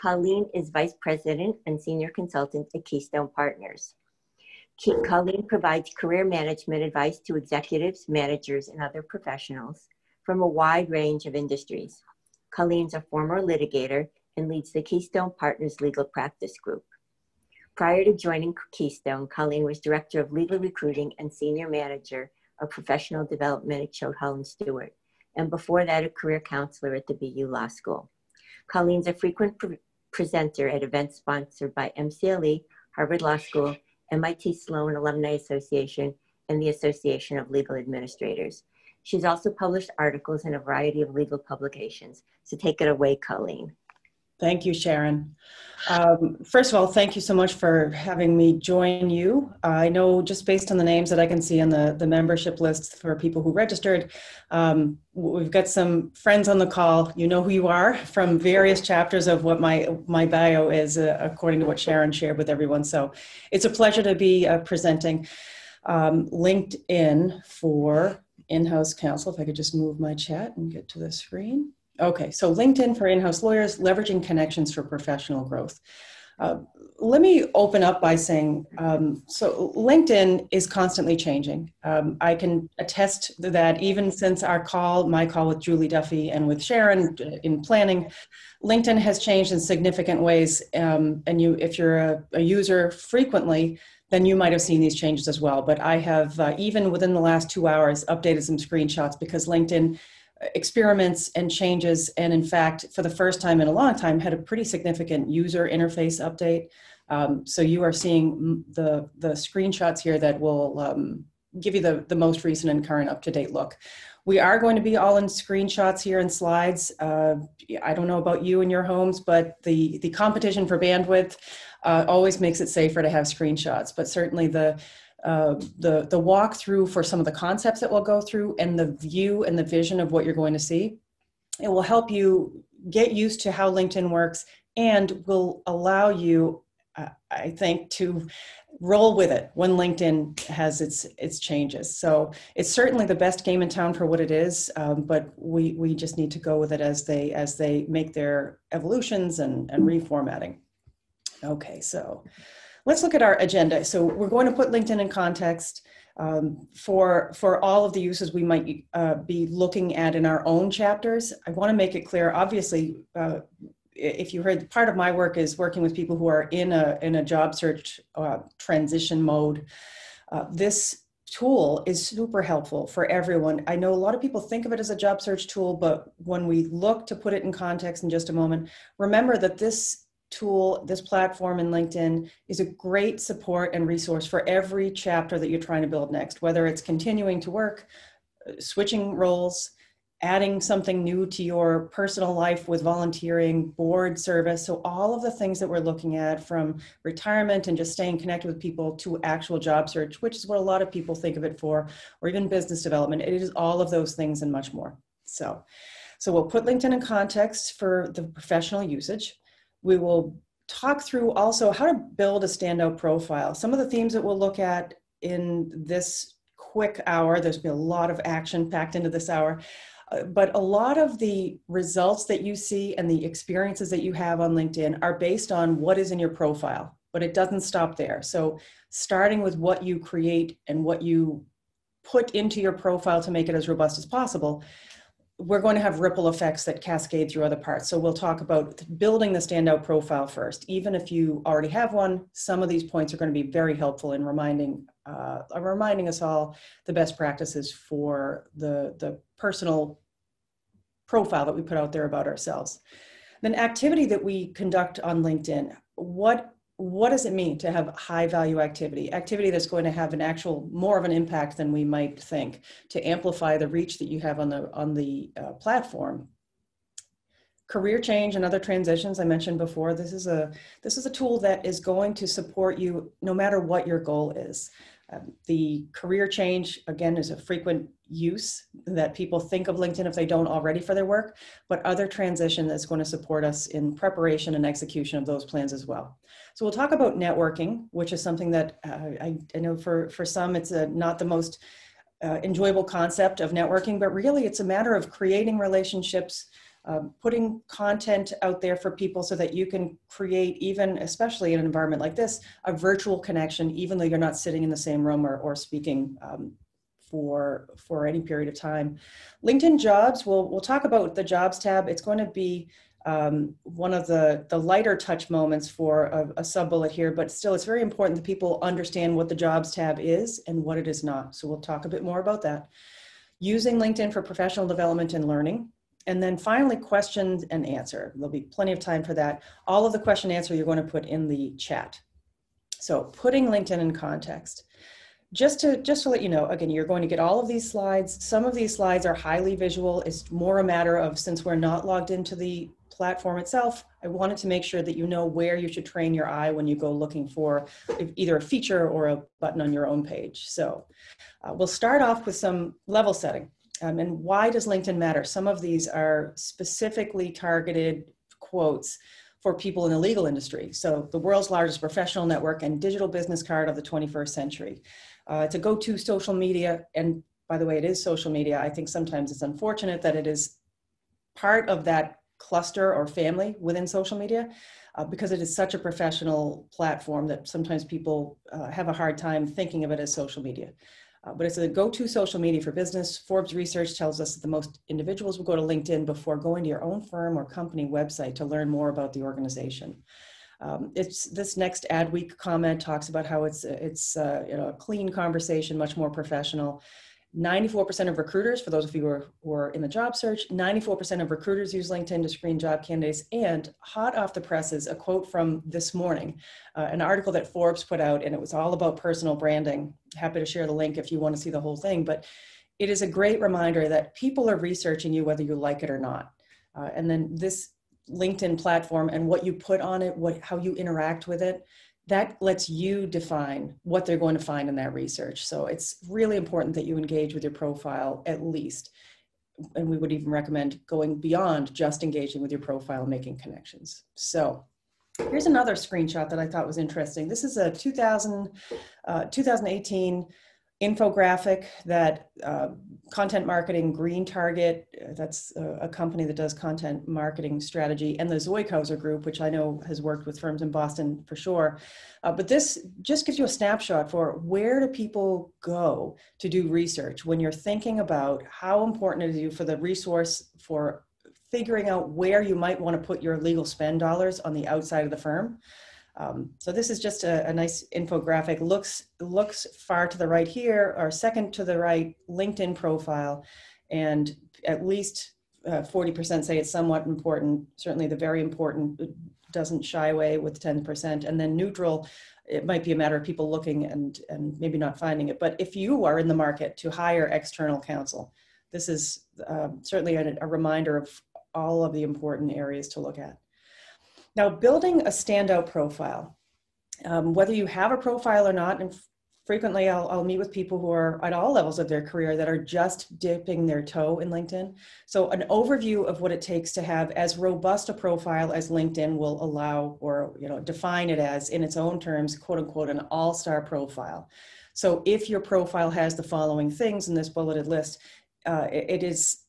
Colleen is Vice President and Senior Consultant at Keystone Partners. Colleen provides career management advice to executives, managers, and other professionals from a wide range of industries. Colleen's a former litigator and leads the Keystone Partners Legal Practice Group. Prior to joining Keystone, Colleen was Director of Legal Recruiting and Senior Manager of Professional Development at Choate, Stewart, and before that, a career counselor at the BU Law School. Colleen's a frequent presenter at events sponsored by MCLE, Harvard Law School, MIT Sloan Alumni Association, and the Association of Legal Administrators. She's also published articles in a variety of legal publications. So take it away, Colleen. Thank you, Sharon. First of all, thank you so much for having me join you. I know just based on the names that I can see on the membership list for people who registered, we've got some friends on the call. You know who you are from various chapters of what my bio is, according to what Sharon shared with everyone. So it's a pleasure to be presenting LinkedIn for in-house counsel. If I could just move my chat and get to the screen. Okay, so LinkedIn for in-house lawyers, leveraging connections for professional growth. Let me open up by saying, so LinkedIn is constantly changing. I can attest that even since our call, my call with Julie Duffy and with Sharon in planning, LinkedIn has changed in significant ways. And if you're a user frequently, then you might have seen these changes as well. But I have, even within the last 2 hours, updated some screenshots because LinkedIn experiments and changes, and in fact, for the first time in a long time, had a pretty significant user interface update. So you are seeing the screenshots here that will give you the most recent and current up-to-date look. We are going to be all in screenshots here and slides. I don't know about you and your homes, but the competition for bandwidth always makes it safer to have screenshots, but certainly the walkthrough for some of the concepts that we'll go through and the view and the vision of what you're going to see. It will help you get used to how LinkedIn works and will allow you, I think, to roll with it when LinkedIn has its changes. So it's certainly the best game in town for what it is, but we just need to go with it as they make their evolutions and reformatting. Okay, so let's look at our agenda. So we're going to put LinkedIn in context for all of the uses we might be looking at in our own chapters. I want to make it clear, obviously, if you heard, part of my work is working with people who are in a job search transition mode. This tool is super helpful for everyone. I know a lot of people think of it as a job search tool, but when we look to put it in context in just a moment, remember that this tool, this platform in LinkedIn is a great support and resource for every chapter that you're trying to build next, whether it's continuing to work, switching roles, adding something new to your personal life with volunteering, board service. So all of the things that we're looking at, from retirement and just staying connected with people to actual job search, which is what a lot of people think of it for, or even business development. It is all of those things and much more. So we'll put LinkedIn in context for the professional usage. We will talk through also how to build a standout profile. Some of the themes that we'll look at in this quick hour, there's been a lot of action packed into this hour, but a lot of the results that you see and the experiences that you have on LinkedIn are based on what is in your profile, but it doesn't stop there. So starting with what you create and what you put into your profile to make it as robust as possible, we're going to have ripple effects that cascade through other parts. So we'll talk about building the standout profile first. Even if you already have one, some of these points are going to be very helpful in reminding us all the best practices for the personal profile that we put out there about ourselves. Then activity that we conduct on LinkedIn. What does it mean to have high value activity? Activity that's going to have an actual, more of an impact than we might think, to amplify the reach that you have on the platform. Career change and other transitions I mentioned before. This is a tool that is going to support you no matter what your goal is. The career change, again, is a frequent use that people think of LinkedIn if they don't already for their work, but other transition that's going to support us in preparation and execution of those plans as well. So we'll talk about networking, which is something that I know for some it's not the most enjoyable concept of networking, but really it's a matter of creating relationships putting content out there for people so that you can create, even especially in an environment like this, a virtual connection, even though you're not sitting in the same room or speaking for any period of time. LinkedIn Jobs, we'll talk about the Jobs tab. It's going to be one of the lighter touch moments for a sub-bullet here, but still it's very important that people understand what the Jobs tab is and what it is not. So we'll talk a bit more about that. Using LinkedIn for professional development and learning. And then finally, questions and answer. There'll be plenty of time for that. All of the question and answer you're going to put in the chat. So putting LinkedIn in context. Just to let you know, again, you're going to get all of these slides. Some of these slides are highly visual. It's more a matter of, since we're not logged into the platform itself, I wanted to make sure that you know where you should train your eye when you go looking for either a feature or a button on your own page. So we'll start off with some level setting. And why does LinkedIn matter? Some of these are specifically targeted quotes for people in the legal industry. So the world's largest professional network and digital business card of the 21st century. It's a go-to social media. And by the way, it is social media. I think sometimes it's unfortunate that it is part of that cluster or family within social media because it is such a professional platform that sometimes people have a hard time thinking of it as social media. But it's a go-to social media for business. Forbes research tells us that the most individuals will go to LinkedIn before going to your own firm or company website to learn more about the organization. It's this next Adweek comment talks about how it's a clean conversation, much more professional. 94% of recruiters, for those of you who are in the job search, 94% of recruiters use LinkedIn to screen job candidates. And hot off the press is a quote from this morning, an article that Forbes put out, and it was all about personal branding. Happy to share the link if you want to see the whole thing, but it is a great reminder that people are researching you whether you like it or not. And then this LinkedIn platform and what you put on it, how you interact with it, that lets you define what they're going to find in that research. So it's really important that you engage with your profile at least. And we would even recommend going beyond just engaging with your profile and making connections. So here's another screenshot that I thought was interesting. This is a 2018 infographic that content marketing, Green Target, that's a company that does content marketing strategy, and the Zoikhauser group, which I know has worked with firms in Boston for sure. But this just gives you a snapshot for where do people go to do research when you're thinking about how important it is for the resource for figuring out where you might want to put your legal spend dollars on the outside of the firm. So this is just a nice infographic. Looks far to the right here, or second to the right, LinkedIn profile, and at least 40% say it's somewhat important. Certainly the very important doesn't shy away with 10%, and then neutral, it might be a matter of people looking and maybe not finding it. But if you are in the market to hire external counsel, this is certainly a reminder of all of the important areas to look at. Now, building a standout profile, whether you have a profile or not, and frequently I'll meet with people who are at all levels of their career that are just dipping their toe in LinkedIn. So an overview of what it takes to have as robust a profile as LinkedIn will allow, or define it as, in its own terms, quote unquote, an all-star profile. So if your profile has the following things in this bulleted list, it is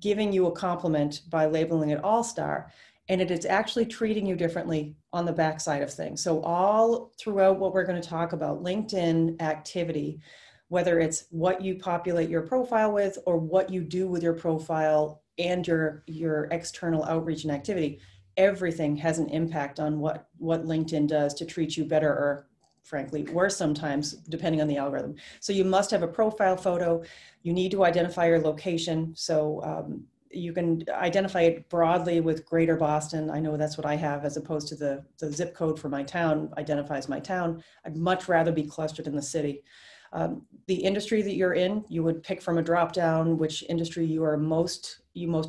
giving you a compliment by labeling it all-star. And it is actually treating you differently on the backside of things. So all throughout what we're going to talk about, LinkedIn activity, whether it's what you populate your profile with or what you do with your profile and your external outreach and activity, everything has an impact on what LinkedIn does to treat you better or, frankly, worse sometimes, depending on the algorithm. So you must have a profile photo. You need to identify your location. So you can identify it broadly with Greater Boston. I know that's what I have, as opposed to the zip code for my town identifies my town. I'd much rather be clustered in the city. The industry that you're in, you would pick from a drop down which industry you most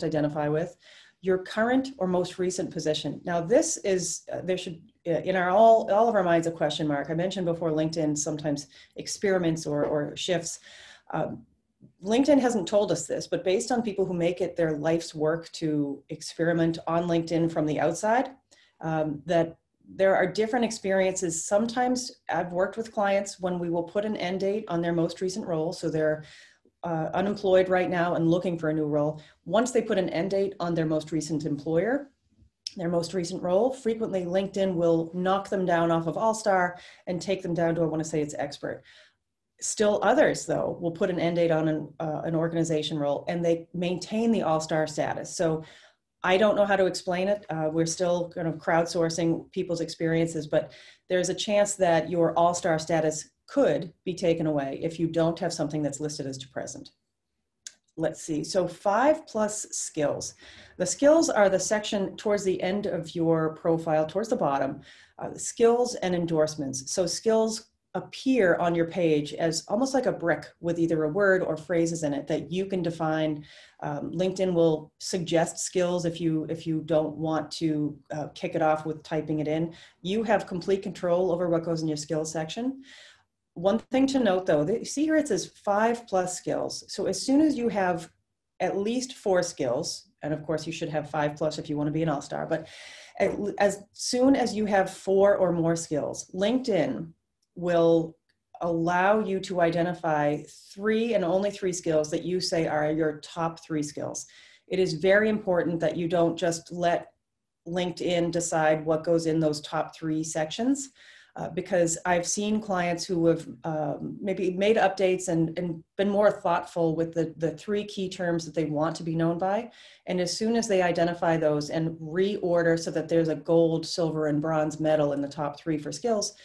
identify with. Your current or most recent position. Now this is, there should, in our all of our minds, a question mark. I mentioned before LinkedIn sometimes experiments or shifts. LinkedIn hasn't told us this, but based on people who make it their life's work to experiment on LinkedIn from the outside, that there are different experiences. Sometimes I've worked with clients when we will put an end date on their most recent role. So their unemployed right now and looking for a new role, once they put an end date on their most recent employer, their most recent role, frequently LinkedIn will knock them down off of All-Star and take them down to, I want to say it's expert. Still others, though, will put an end date on an organization role and they maintain the All-Star status. So I don't know how to explain it. We're still kind of crowdsourcing people's experiences, but there's a chance that your All-Star status could be taken away if you don't have something that's listed as to present. Let's see, so 5+ skills. The skills are the section towards the end of your profile, towards the bottom, skills and endorsements. So skills appear on your page as almost like a brick with either a word or phrases in it that you can define. LinkedIn will suggest skills if you don't want to kick it off with typing it in. You have complete control over what goes in your skills section. One thing to note though, see here it says 5+ skills. So as soon as you have at least 4 skills, and of course you should have 5+ if you want to be an all-star, but as soon as you have 4 or more skills, LinkedIn will allow you to identify 3 and only 3 skills that you say are your top 3 skills. It is very important that you don't just let LinkedIn decide what goes in those top 3 sections. Because I've seen clients who have maybe made updates and been more thoughtful with the 3 key terms that they want to be known by. And as soon as they identify those and reorder so that there's a gold, silver, and bronze medal in the top 3 for skills,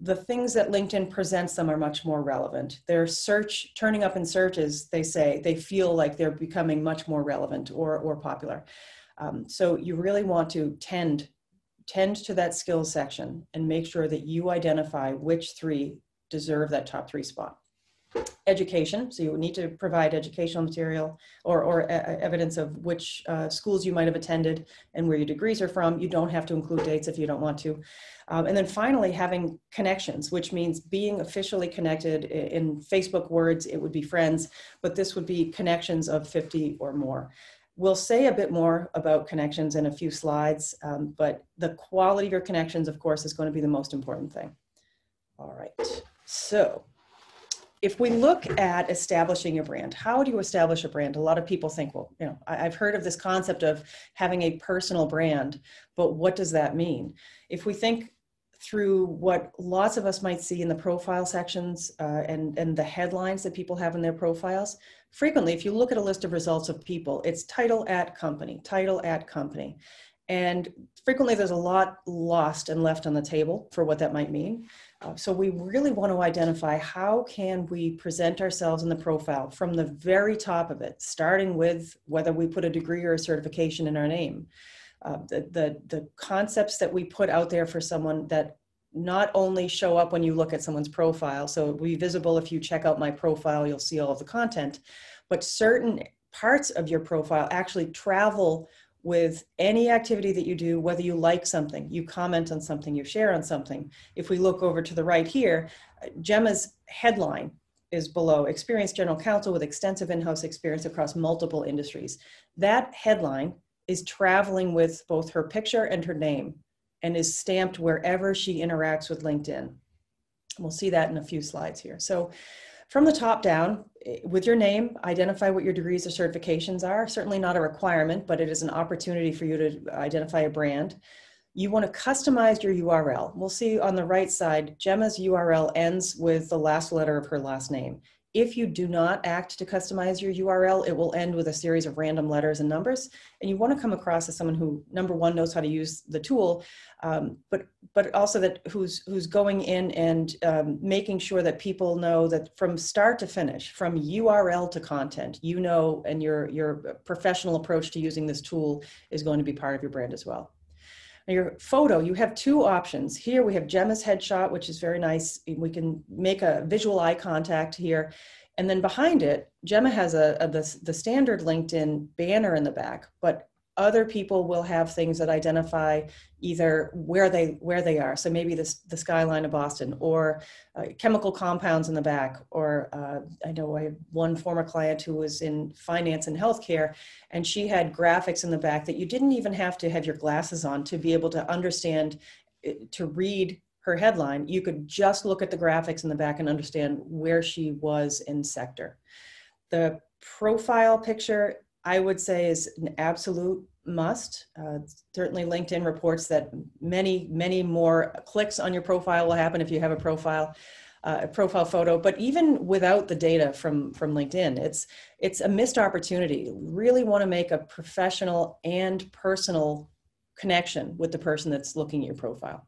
the things that LinkedIn presents them are much more relevant. Their search, turning up in searches, they say, they feel like they're becoming much more relevant or popular. So you really want to tend to that skills section and make sure that you identify which 3 deserve that top 3 spot. Education, so you need to provide educational material or evidence of which schools you might have attended and where your degrees are from. You don't have to include dates if you don't want to. And then finally, having connections, which means being officially connected in Facebook words, it would be friends, but this would be connections of 50 or more. We'll say a bit more about connections in a few slides, but the quality of your connections, of course, is going to be the most important thing. All right, so if we look at establishing a brand, how do you establish a brand? A lot of people think, well, you know, I've heard of this concept of having a personal brand, but what does that mean? If we think through what lots of us might see in the profile sections and the headlines that people have in their profiles, frequently, if you look at a list of results of people, it's title at company. And frequently there's a lot lost and left on the table for what that might mean. So we really want to identify how can we present ourselves in the profile from the very top of it, starting with whether we put a degree or a certification in our name. The concepts that we put out there for someone that not only show up when you look at someone's profile, so it'll be visible if you check out my profile, you'll see all of the content, but certain parts of your profile actually travel with any activity that you do, whether you like something, you comment on something, you share on something. If we look over to the right here, Gemma's headline is below, experienced general counsel with extensive in-house experience across multiple industries. That headline is traveling with both her picture and her name, and is stamped wherever she interacts with LinkedIn. We'll see that in a few slides here. So from the top down, with your name, identify what your degrees or certifications are. Certainly not a requirement, but it is an opportunity for you to identify a brand. You want to customize your URL. We'll see on the right side, Gemma's URL ends with the last letter of her last name. If you do not act to customize your URL, it will end with a series of random letters and numbers. And you want to come across as someone who, number one, knows how to use the tool, but also that who's going in and making sure that people know that from start to finish, from URL to content, you know, and your professional approach to using this tool is going to be part of your brand as well. Your photo, you have 2 options. Here we have Gemma's headshot, which is very nice. We can make a visual eye contact here. And then behind it, Gemma has the standard LinkedIn banner in the back, but other people will have things that identify either where they are. So maybe the skyline of Boston or chemical compounds in the back, or I know I have one former client who was in finance and healthcare, and she had graphics in the back that you didn't even have to have your glasses on to be able to understand, to read her headline. You could just look at the graphics in the back and understand where she was in sector. The profile picture, I would say, is an absolute must. Certainly LinkedIn reports that many, many more clicks on your profile will happen if you have a profile photo. But even without the data from LinkedIn, it's a missed opportunity. You really want to make a professional and personal connection with the person that's looking at your profile.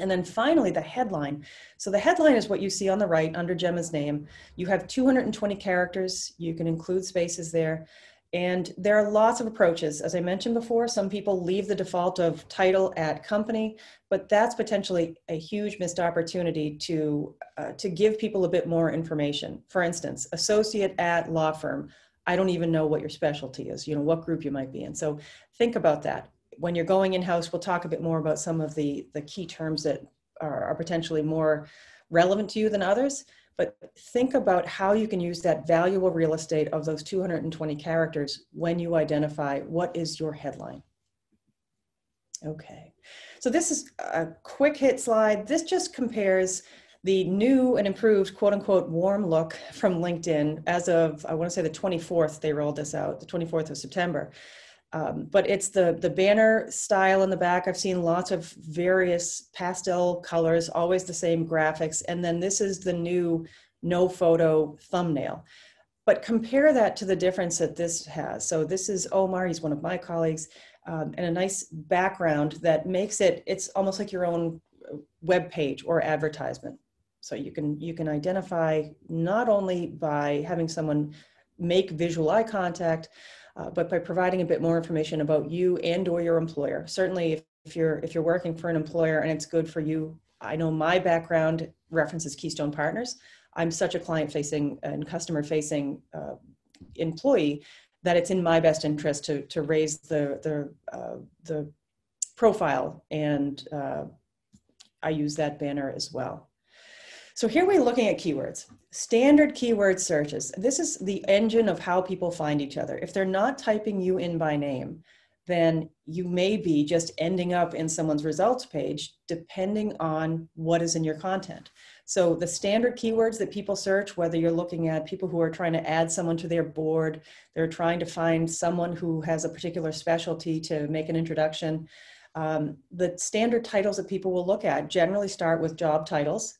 And then finally, the headline. So the headline is what you see on the right under Gemma's name. You have 220 characters. You can include spaces there. And there are lots of approaches. As I mentioned before, some people leave the default of title at company, but that's potentially a huge missed opportunity to give people a bit more information. For instance, associate at law firm. I don't even know what your specialty is, you know, what group you might be in. So think about that. When you're going in-house, we'll talk a bit more about some of the key terms that are potentially more relevant to you than others, but think about how you can use that valuable real estate of those 220 characters when you identify what is your headline. Okay, so this is a quick hit slide. This just compares the new and improved quote-unquote warm look from LinkedIn as of, I want to say, the 24th, they rolled this out, the 24th of September. But it's the banner style in the back. I've seen lots of various pastel colors, always the same graphics. And then this is the new no photo thumbnail. But compare that to the difference that this has. So this is Omar, he's one of my colleagues, and a nice background that makes it, it's almost like your own web page or advertisement. So you can identify not only by having someone make visual eye contact, but by providing a bit more information about you and or your employer. Certainly if you're working for an employer and it's good for you, I know my background references Keystone Partners. I'm such a client-facing and customer-facing employee that it's in my best interest to raise the profile, and I use that banner as well. So here we're looking at keywords, standard keyword searches. This is the engine of how people find each other. If they're not typing you in by name, then you may be just ending up in someone's results page, depending on what is in your content. So the standard keywords that people search, whether you're looking at people who are trying to add someone to their board, they're trying to find someone who has a particular specialty to make an introduction. The standard titles that people will look at generally start with job titles.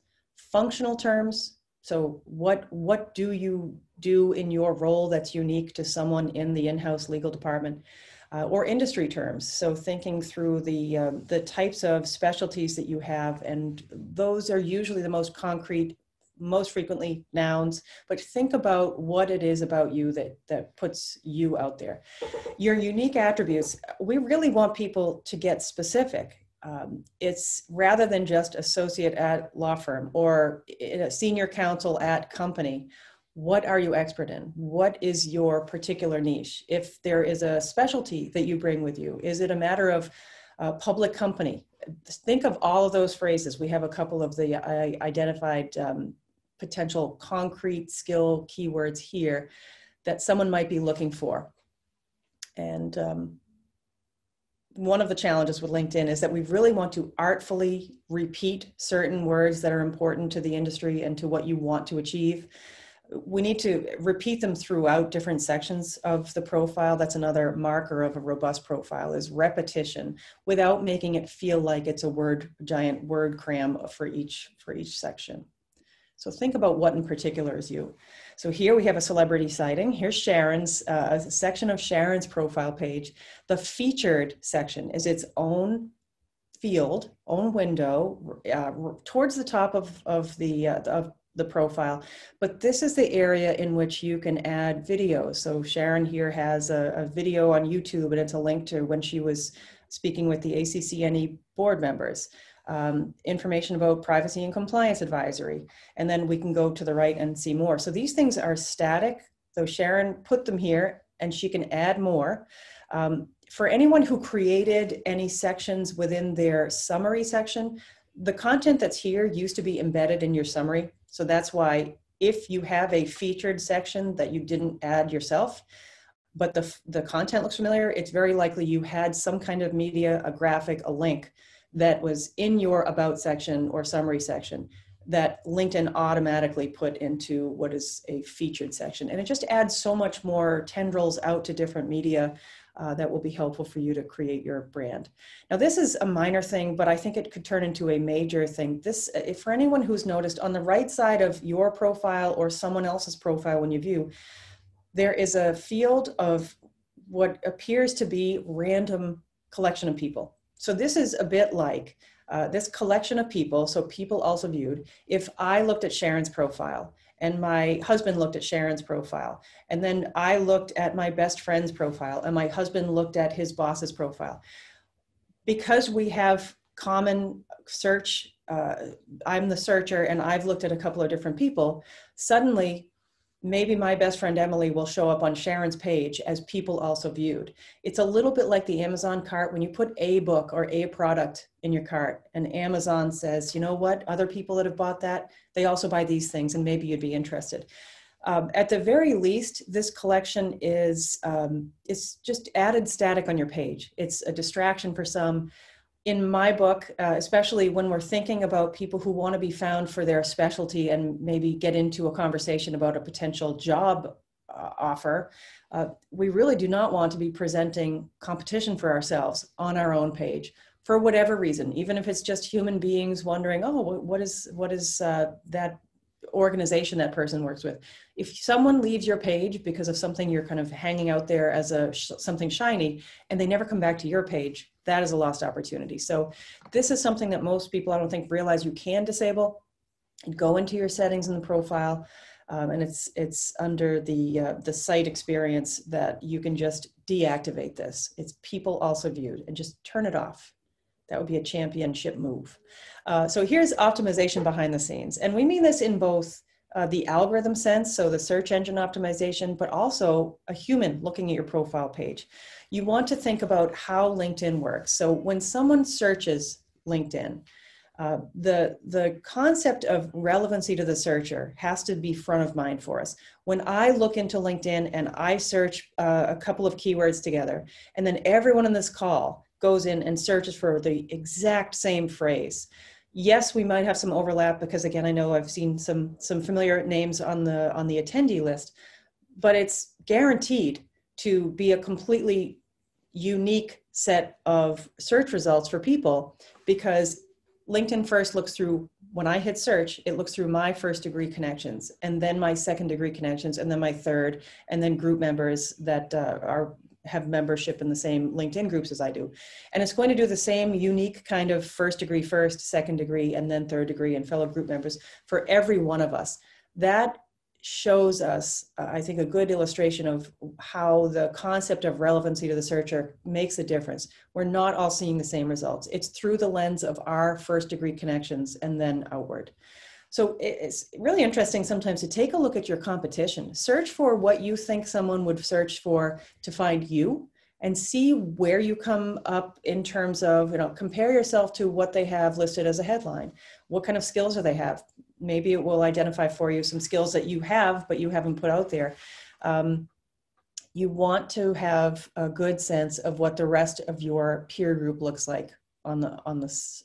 Functional terms, so what do you do in your role that's unique to someone in the in-house legal department, or industry terms, so thinking through the types of specialties that you have, and those are usually the most concrete, most frequently nouns, but think about what it is about you that puts you out there. Your unique attributes, we really want people to get specific. It's rather than just associate at law firm or senior counsel at company. What are you expert in? What is your particular niche? If there is a specialty that you bring with you, is it a matter of public company? Think of all of those phrases. We have a couple of the identified potential concrete skill keywords here that someone might be looking for. And one of the challenges with LinkedIn is that we really want to artfully repeat certain words that are important to the industry and to what you want to achieve. We need to repeat them throughout different sections of the profile. That's another marker of a robust profile, is repetition without making it feel like it's a word, giant word cram for each section. So think about what in particular is you. So here we have a celebrity sighting. Here's Sharon's, a section of Sharon's profile page. The featured section is its own field, own window, towards the top of the profile. But this is the area in which you can add videos. So Sharon here has a video on YouTube, and it's a link to when she was speaking with the ACCNE board members. Information about privacy and compliance advisory, and then we can go to the right and see more. So these things are static, so Sharon put them here and she can add more. For anyone who created any sections within their summary section, the content that's here used to be embedded in your summary. So that's why if you have a featured section that you didn't add yourself, but the content looks familiar, it's very likely you had some kind of media, a graphic, a link, that was in your about section or summary section. that LinkedIn automatically put into what is a featured section. And it just adds so much more tendrils out to different media that will be helpful for you to create your brand. Now, this is a minor thing, but I think it could turn into a major thing. This, if for anyone who's noticed, on the right side of your profile or someone else's profile when you view, there is a field of what appears to be random collection of people. So this is a bit like this collection of people, so people also viewed, if I looked at Sharon's profile and my husband looked at Sharon's profile, and then I looked at my best friend's profile and my husband looked at his boss's profile. Because we have common search, I'm the searcher and I've looked at a couple of different people, suddenly maybe my best friend Emily will show up on Sharon's page as people also viewed. It's a little bit like the Amazon cart. When you put a book or a product in your cart and Amazon says, you know what, other people that have bought that, they also buy these things and maybe you'd be interested. At the very least, this collection is it's just added static on your page. It's a distraction for some. In my book, especially when we're thinking about people who want to be found for their specialty and maybe get into a conversation about a potential job offer, we really do not want to be presenting competition for ourselves on our own page for whatever reason, even if it's just human beings wondering, oh, what is that organization that person works with. If someone leaves your page because of something you're kind of hanging out there as a something shiny and they never come back to your page, that is a lost opportunity. So this is something that most people, I don't think, realize you can disable and go into your settings in the profile. And it's under the site experience that you can just deactivate this. It's people also viewed, and just turn it off. That would be a championship move. So here's optimization behind the scenes. And we mean this in both the algorithm sense, so the search engine optimization, but also a human looking at your profile page. You want to think about how LinkedIn works. So when someone searches LinkedIn, the concept of relevancy to the searcher has to be front of mind for us. When I look into LinkedIn and I search a couple of keywords together, and then everyone in this call goes in and searches for the exact same phrase. Yes, we might have some overlap because, again, I know I've seen some familiar names on the attendee list, but it's guaranteed to be a completely unique set of search results for people, because LinkedIn first looks through, when I hit search, it looks through my first degree connections, and then my second degree connections, and then my third, and then group members that have membership in the same LinkedIn groups as I do. And it's going to do the same unique kind of first degree first, second degree, and then third degree and fellow group members for every one of us. That shows us, I think, a good illustration of how the concept of relevancy to the searcher makes a difference. We're not all seeing the same results. It's through the lens of our first degree connections and then outward. So it's really interesting sometimes to take a look at your competition, search for what you think someone would search for to find you, and see where you come up in terms of, you know, compare yourself to what they have listed as a headline. What kind of skills do they have? Maybe it will identify for you some skills that you have, but you haven't put out there. You want to have a good sense of what the rest of your peer group looks like on this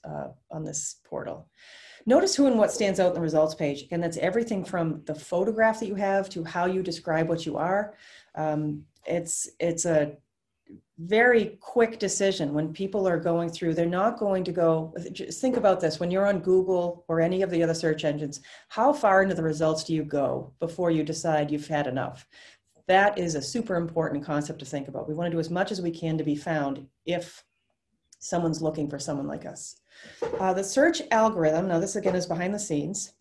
portal. Notice who and what stands out in the results page. Again, that's everything from the photograph that you have to how you describe what you are. It's a very quick decision when people are going through. They're not going to go, just think about this, when you're on Google or any of the other search engines, how far into the results do you go before you decide you've had enough? That is a super important concept to think about. We want to do as much as we can to be found if someone's looking for someone like us. The search algorithm, now this again is behind the scenes,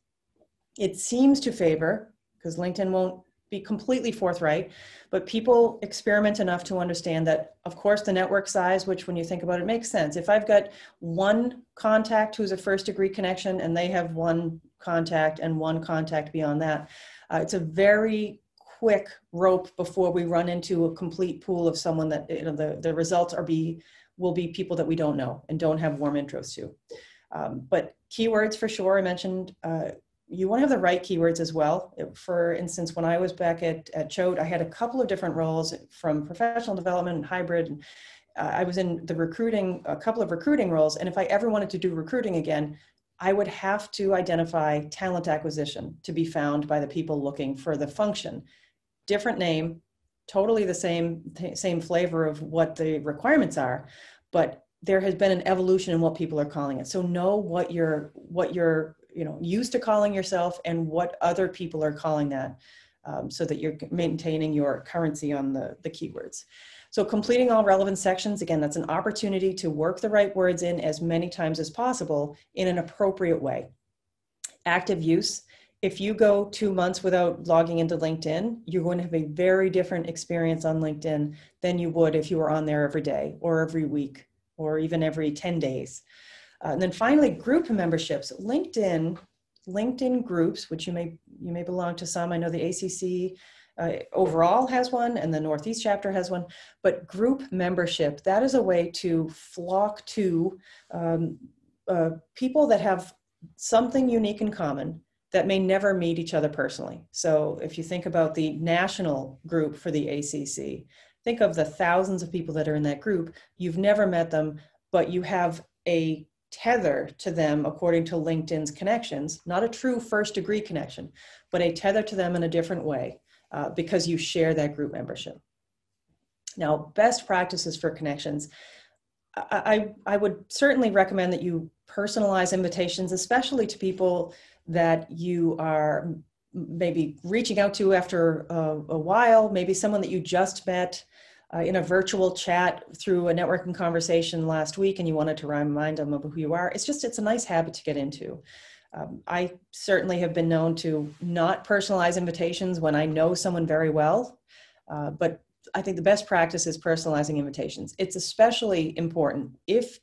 it seems to favor, because LinkedIn won't be completely forthright, but people experiment enough to understand that, of course, the network size, which when you think about it makes sense. If I've got one contact who's a first degree connection and they have one contact and one contact beyond that, it's a very quick rope before we run into a complete pool of someone that, you know, the results will be people that we don't know and don't have warm intros to. But keywords, for sure, I mentioned, you want to have the right keywords as well. For instance, when I was back at Choate, I had a couple of different roles, from professional development and hybrid. And, I was in a couple of recruiting roles. And if I ever wanted to do recruiting again, I would have to identify talent acquisition to be found by the people looking for the function. Different name, totally the same flavor of what the requirements are, but there has been an evolution in what people are calling it. So know what you're used to calling yourself and what other people are calling that, so that you're maintaining your currency on the keywords. So completing all relevant sections, again, that's an opportunity to work the right words in as many times as possible in an appropriate way. Active use. If you go 2 months without logging into LinkedIn, you're going to have a very different experience on LinkedIn than you would if you were on there every day or every week or even every 10 days. And then finally, group memberships. LinkedIn groups, which you may belong to some. I know the ACC overall has one, and the Northeast chapter has one. But group membership, that is a way to flock to people that have something unique in common that may never meet each other personally. So if you think about the national group for the ACC, think of the thousands of people that are in that group. You've never met them, but you have a tether to them according to LinkedIn's connections, not a true first degree connection, but a tether to them in a different way because you share that group membership. Now, best practices for connections. I would certainly recommend that you personalize invitations, especially to people that you are maybe reaching out to after a while, maybe someone that you just met in a virtual chat through a networking conversation last week, and you wanted to remind them of who you are. It's a nice habit to get into. I certainly have been known to not personalize invitations when I know someone very well, but I think the best practice is personalizing invitations. It's especially important if,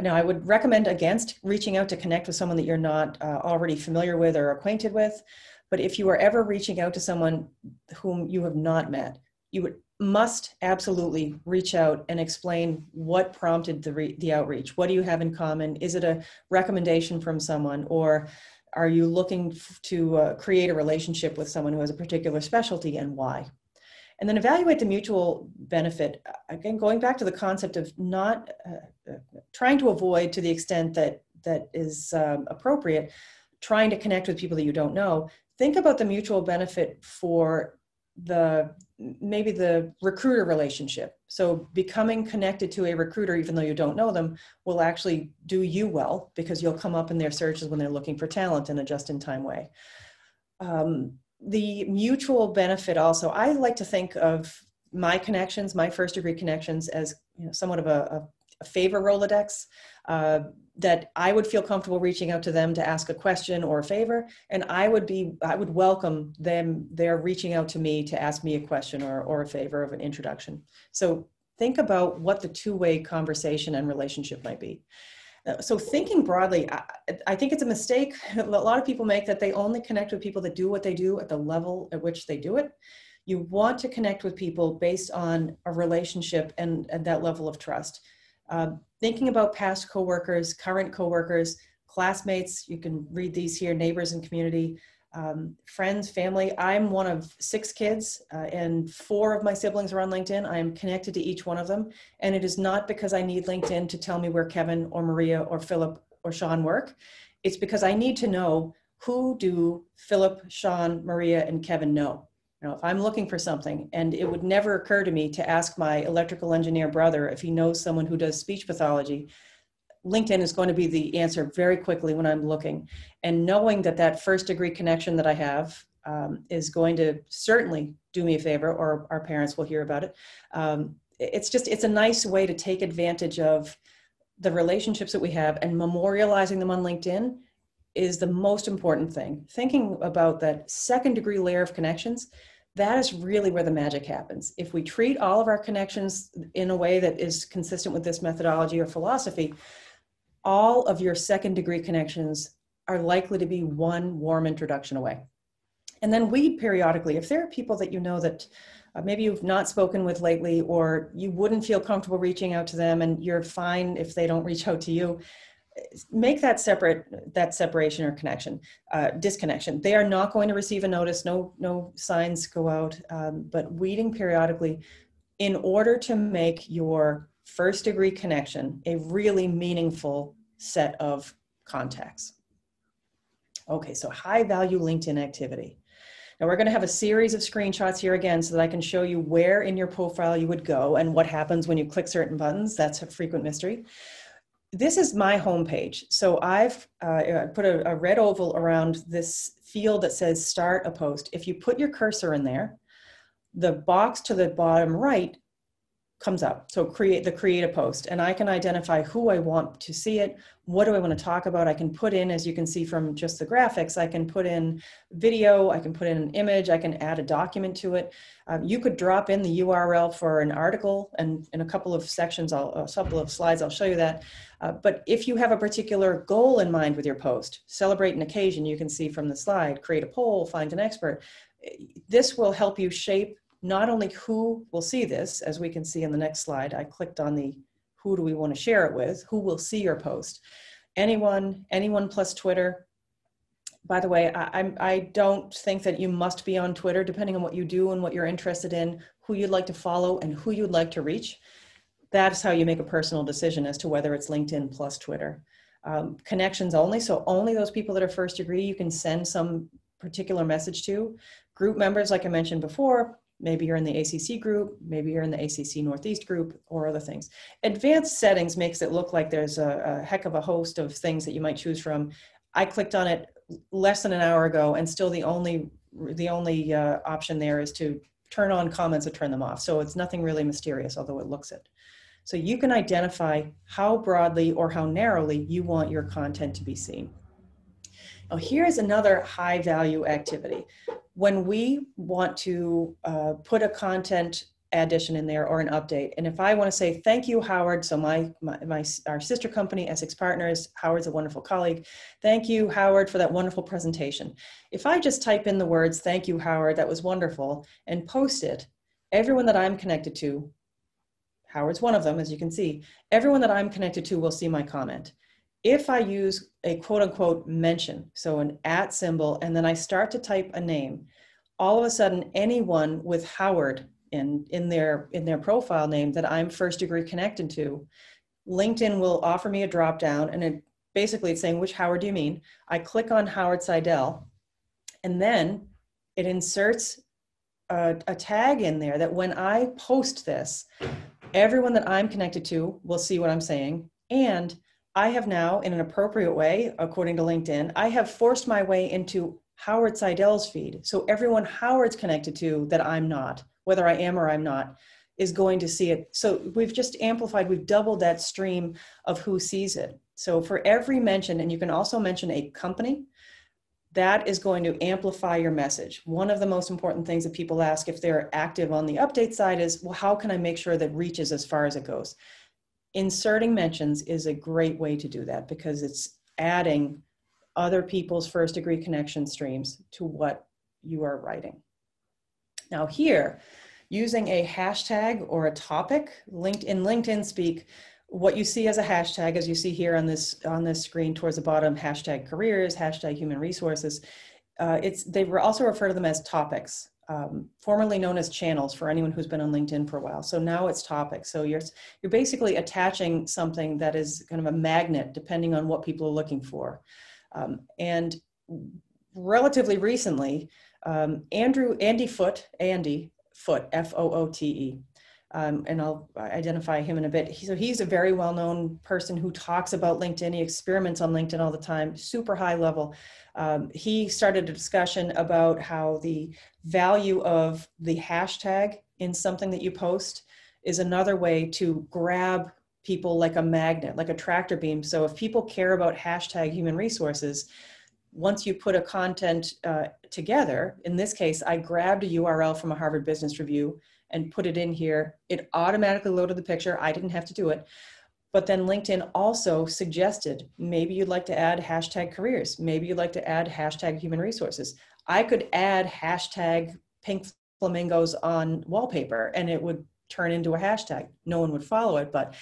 now I would recommend against reaching out to connect with someone that you're not already familiar with or acquainted with, but if you are ever reaching out to someone whom you have not met, you must absolutely reach out and explain what prompted the outreach. What do you have in common? Is it a recommendation from someone, or are you looking to create a relationship with someone who has a particular specialty, and why? And then evaluate the mutual benefit. Again, going back to the concept of not trying to avoid, to the extent that is appropriate, trying to connect with people that you don't know. Think about the mutual benefit for maybe the recruiter relationship. So becoming connected to a recruiter, even though you don't know them, will actually do you well, because you'll come up in their searches when they're looking for talent in a just-in-time way. The mutual benefit also, I like to think of my connections, my first degree connections, as somewhat of a favor Rolodex, that I would feel comfortable reaching out to them to ask a question or a favor, and I would welcome them, they're reaching out to me to ask me a question or a favor of an introduction. So think about what the two-way conversation and relationship might be. So thinking broadly, I think it's a mistake a lot of people make that they only connect with people that do what they do at the level at which they do it. You want to connect with people based on a relationship and that level of trust. Thinking about past coworkers, current coworkers, classmates, you can read these here, neighbors and community, friends, family. I'm one of 6 kids and 4 of my siblings are on LinkedIn. I am connected to each one of them. And it is not because I need LinkedIn to tell me where Kevin or Maria or Philip or Sean work. It's because I need to know, who do Philip, Sean, Maria, and Kevin know? Now, if I'm looking for something, and it would never occur to me to ask my electrical engineer brother if he knows someone who does speech pathology, LinkedIn is going to be the answer very quickly when I'm looking. And knowing that first degree connection that I have is going to certainly do me a favor, or our parents will hear about it. It's a nice way to take advantage of the relationships that we have, and memorializing them on LinkedIn is the most important thing. Thinking about that second degree layer of connections, that is really where the magic happens. If we treat all of our connections in a way that is consistent with this methodology or philosophy, all of your second degree connections are likely to be one warm introduction away. And then weed periodically. If there are people that you know that maybe you've not spoken with lately, or you wouldn't feel comfortable reaching out to them, and you're fine if they don't reach out to you, make that separation or connection, disconnection. They are not going to receive a notice. No signs go out, but weeding periodically in order to make your first degree connection a really meaningful set of contacts. Okay, so high value LinkedIn activity. Now we're going to have a series of screenshots here again so that I can show you where in your profile you would go and what happens when you click certain buttons. That's a frequent mystery. This is my homepage. So I've put a red oval around this field that says start a post. If you put your cursor in there, the box to the bottom right comes up. So create a post, and I can identify who I want to see it. What do I want to talk about? I can put in, as you can see from just the graphics, I can put in video, I can put in an image, I can add a document to it. You could drop in the URL for an article, and in a couple of sections, a couple of slides, I'll show you that. But if you have a particular goal in mind with your post, celebrate an occasion, you can see from the slide, create a poll, find an expert. This will help you shape not only who will see this, as we can see in the next slide. I clicked on the who do we want to share it with, who will see your post. Anyone, anyone plus Twitter. By the way, I don't think that you must be on Twitter, depending on what you do and what you're interested in, who you'd like to follow and who you'd like to reach. That's how you make a personal decision as to whether it's LinkedIn plus Twitter. Connections only, so only those people that are first degree you can send some particular message to. Group members, like I mentioned before, maybe you're in the ACC group, maybe you're in the ACC Northeast group, or other things. Advanced settings makes it look like there's a heck of a host of things that you might choose from. I clicked on it less than an hour ago, and still the only option there is to turn on comments or turn them off. So it's nothing really mysterious, although it looks it. So you can identify how broadly or how narrowly you want your content to be seen. Now, here's another high value activity. When we want to put a content addition in there or an update, and if I want to say thank you, Howard, so our sister company, Essex Partners, Howard's a wonderful colleague. Thank you, Howard, for that wonderful presentation. If I just type in the words, thank you, Howard, that was wonderful, and post it, everyone that I'm connected to, Howard's one of them, as you can see, everyone that I'm connected to will see my comment. If I use a quote unquote mention, so an at symbol, and then I start to type a name, all of a sudden anyone with Howard in their profile name that I'm first degree connected to, LinkedIn will offer me a drop down, and it's saying, which Howard do you mean? I click on Howard Seidel, and then it inserts a tag in there that when I post this, everyone that I'm connected to will see what I'm saying. And I have now, in an appropriate way, according to LinkedIn, I have forced my way into Howard Seidel's feed. So everyone Howard's connected to that I'm not, whether I am or I'm not, is going to see it. So we've just amplified, we've doubled that stream of who sees it. So for every mention, and you can also mention a company, that is going to amplify your message. One of the most important things that people ask if they're active on the update side is, well, how can I make sure that reaches as far as it goes? Inserting mentions is a great way to do that, because it's adding other people's first degree connection streams to what you are writing. Now here, using a hashtag or a topic, LinkedIn speak, what you see as a hashtag, as you see here on this screen towards the bottom, hashtag careers, hashtag human resources, they were also refer to them as topics. Formerly known as channels for anyone who's been on LinkedIn for a while. So now it's topics. So you're basically attaching something that is kind of a magnet depending on what people are looking for. And relatively recently, Andy Foote, F-O-O-T-E, and I'll identify him in a bit. So he's a very well-known person who talks about LinkedIn. He experiments on LinkedIn all the time, super high level. He started a discussion about how the value of the hashtag in something that you post is another way to grab people like a magnet, like a tractor beam. So if people care about hashtag human resources, once you put a content together, in this case, I grabbed a URL from a Harvard Business Review and put it in here. It automatically loaded the picture. I didn't have to do it. But then LinkedIn also suggested, maybe you'd like to add hashtag careers. Maybe you'd like to add hashtag human resources. I could add hashtag pink flamingos on wallpaper, and it would turn into a hashtag. No one would follow it. But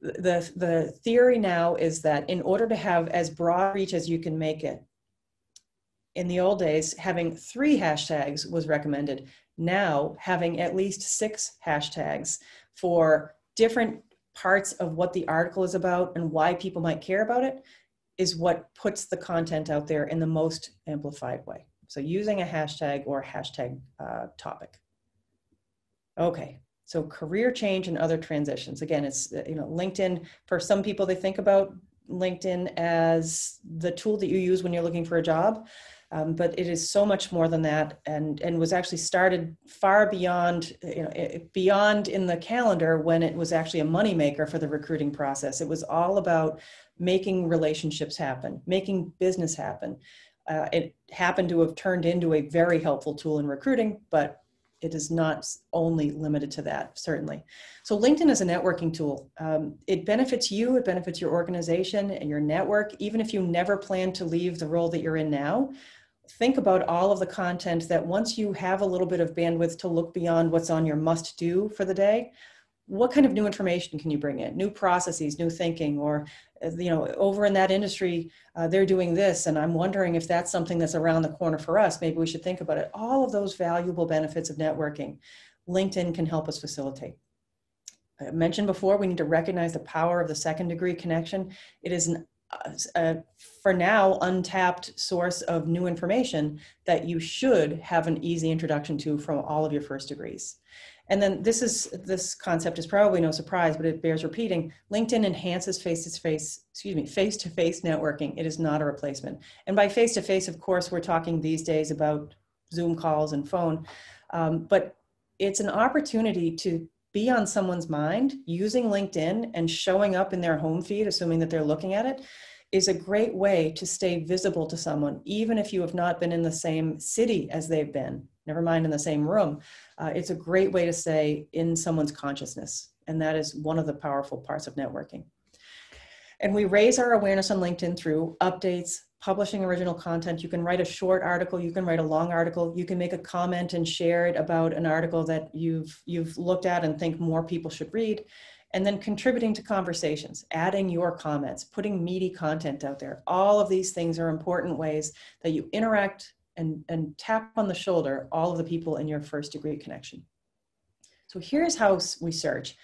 the theory now is that in order to have as broad reach as you can make it, in the old days, having 3 hashtags was recommended. Now, having at least 6 hashtags for different parts of what the article is about and why people might care about it is what puts the content out there in the most amplified way. So using a hashtag or hashtag topic. Okay, so career change and other transitions. Again, it's, you know, LinkedIn, for some people, they think about LinkedIn as the tool that you use when you're looking for a job, but it is so much more than that, and was actually started far beyond, you know, beyond in the calendar when it was actually a moneymaker for the recruiting process. It was all about making relationships happen, making business happen. It happened to have turned into a very helpful tool in recruiting, but it is not only limited to that, certainly. So LinkedIn is a networking tool. It benefits you, it benefits your organization and your network. Even if you never plan to leave the role that you're in now, think about all of the content that once you have a little bit of bandwidth to look beyond what's on your must do for the day, what kind of new information can you bring in? New processes, new thinking, or, you know, over in that industry, they're doing this, and I'm wondering if that's something that's around the corner for us. Maybe we should think about it. All of those valuable benefits of networking, LinkedIn can help us facilitate. I mentioned before, we need to recognize the power of the second degree connection. It is an, for now, untapped source of new information that you should have an easy introduction to from all of your first degrees. And then this is, this concept is probably no surprise, but it bears repeating. LinkedIn enhances face-to-face networking. It is not a replacement. And by face-to-face, of course, we're talking these days about Zoom calls and phone, but it's an opportunity to be on someone's mind. Using LinkedIn and showing up in their home feed, assuming that they're looking at it, is a great way to stay visible to someone, even if you have not been in the same city as they've been. Never mind in the same room. It's a great way to stay in someone's consciousness. And that is one of the powerful parts of networking. And we raise our awareness on LinkedIn through updates, publishing original content. You can write a short article, you can write a long article, you can make a comment and share it about an article that you've looked at and think more people should read. And then contributing to conversations, adding your comments, putting meaty content out there. All of these things are important ways that you interact and tap on the shoulder all of the people in your first degree connection. So here's how we search.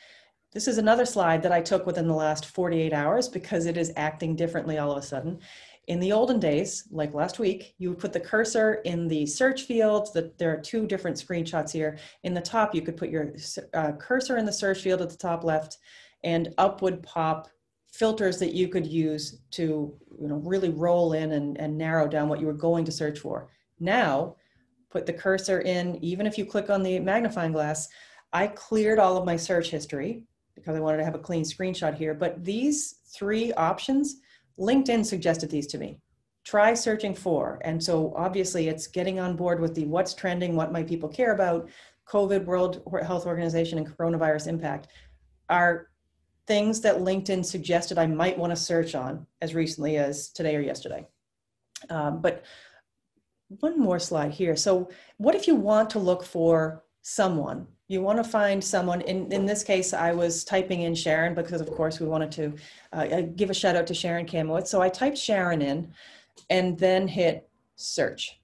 This is another slide that I took within the last 48 hours because it is acting differently all of a sudden. In the olden days, like last week, you would put the cursor in the search field. There are two different screenshots here. In the top, you could put your cursor in the search field at the top left, and up would pop filters that you could use to, you know, really roll in and narrow down what you were going to search for. Now, put the cursor in, even if you click on the magnifying glass. I cleared all of my search history because I wanted to have a clean screenshot here, but these three options, LinkedIn suggested these to me. Try searching for, and so obviously it's getting on board with the what's trending, what might people care about, COVID, World Health Organization, and coronavirus impact are things that LinkedIn suggested I might want to search on as recently as today or yesterday. But one more slide here. So what if you want to look for someone? You want to find someone. In this case, I was typing in Sharon because, of course, we wanted to give a shout out to Sharon Kamowitz. So I typed Sharon in and then hit search.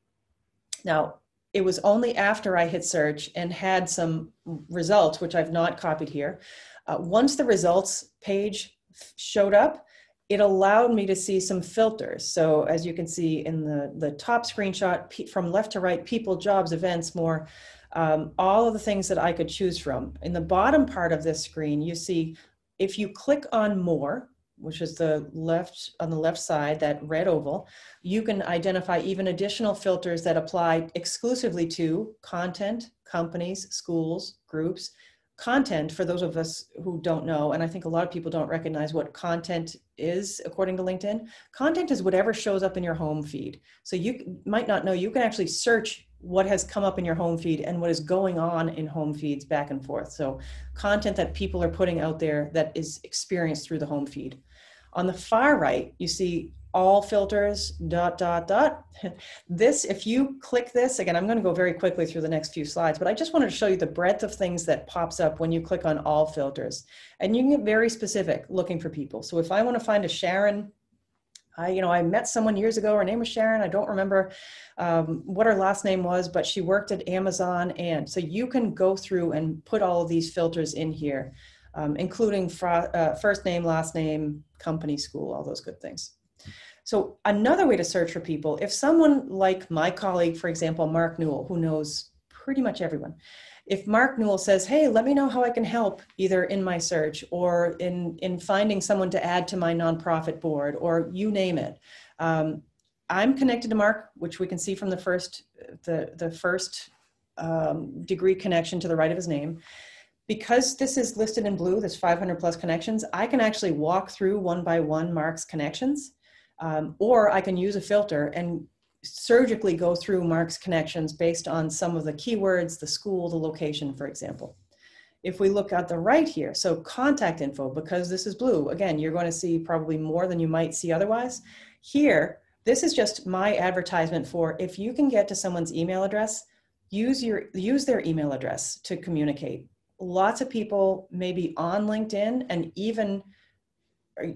Now, it was only after I hit search and had some results, which I've not copied here. Once the results page showed up, it allowed me to see some filters. So as you can see in the top screenshot, from left to right, people, jobs, events, more, all of the things that I could choose from. In the bottom part of this screen, you see, if you click on more, which is the left, on the left side, that red oval, you can identify even additional filters that apply exclusively to content, companies, schools, groups. Content, for those of us who don't know, and I think a lot of people don't recognize what content is according to LinkedIn, content is whatever shows up in your home feed. So you might not know, you can actually search what has come up in your home feed and what is going on in home feeds back and forth. So content that people are putting out there that is experienced through the home feed. On the far right, you see all filters, ... This, if you click this, again, I'm going to go very quickly through the next few slides, but I just wanted to show you the breadth of things that pops up when you click on all filters. And you can get very specific looking for people. So if I want to find a Sharon, I met someone years ago, her name was Sharon, I don't remember what her last name was, but she worked at Amazon. And so you can go through and put all of these filters in here, including first name, last name, company, school, all those good things. So another way to search for people, if someone like my colleague, for example, Mark Newell, who knows pretty much everyone, if Mark Newell says, hey, let me know how I can help either in my search or in finding someone to add to my nonprofit board or you name it. I'm connected to Mark, which we can see from the first degree connection to the right of his name. Because this is listed in blue, there's 500 plus connections, I can actually walk through one by one Mark's connections, or I can use a filter and surgically go through Mark's connections based on some of the keywords, the school, the location, for example. If we look at the right here, so contact info, because this is blue, again, you're going to see probably more than you might see otherwise. Here, this is just my advertisement for if you can get to someone's email address, use their email address to communicate. Lots of people may be on LinkedIn, and even